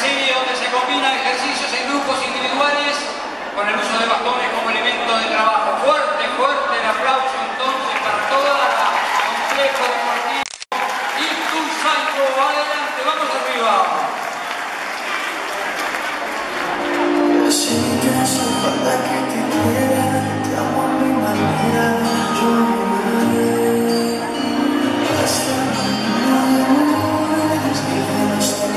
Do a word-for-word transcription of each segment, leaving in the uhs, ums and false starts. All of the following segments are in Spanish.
serie donde se combinan ejercicios en grupos individuales con el uso de bastones como elemento de trabajo. Fuerte, fuerte el aplauso entonces para toda la complejo deportivo Ituzaingó. Adelante, vamos arriba. Así que hace falta que te quiera, te amo a mi manera, yo viviré hasta mañana, es que de los días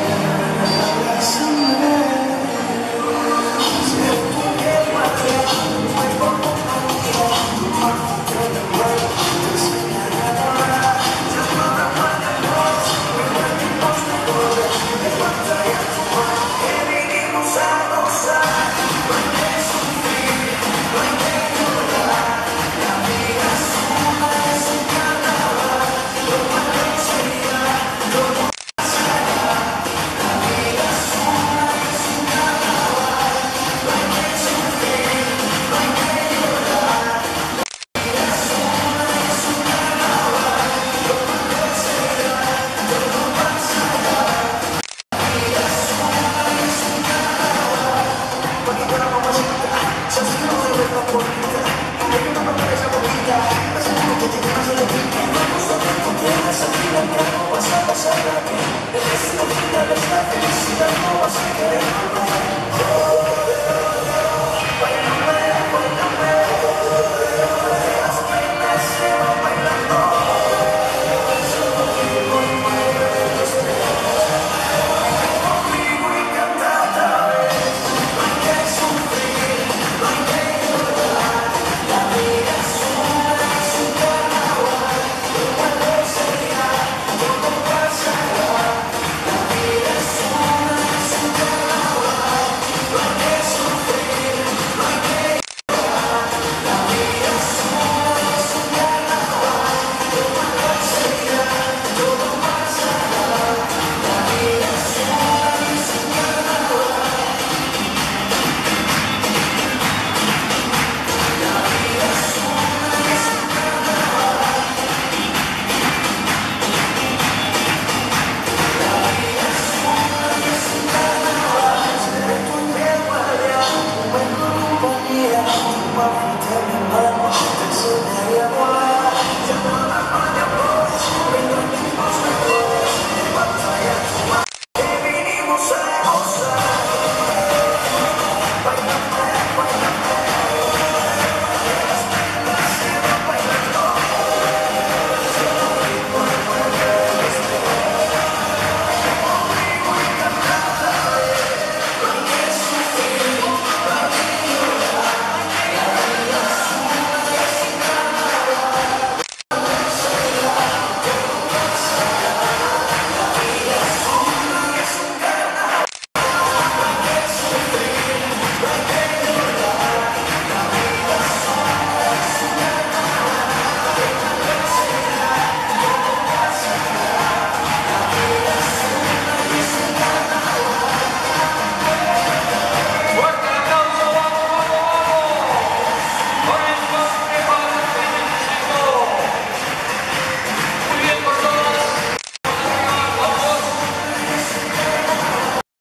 I'm